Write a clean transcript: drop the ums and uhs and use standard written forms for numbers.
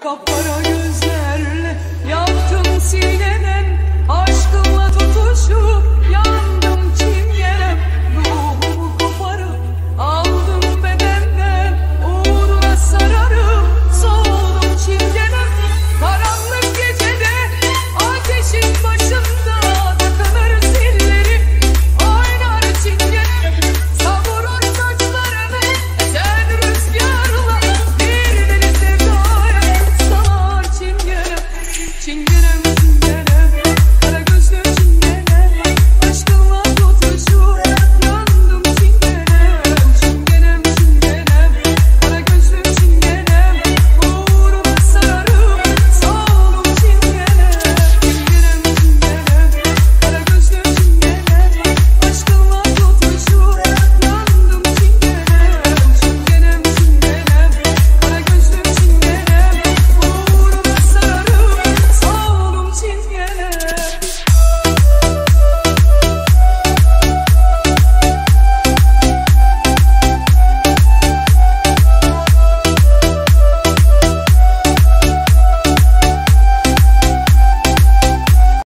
Kaplara göz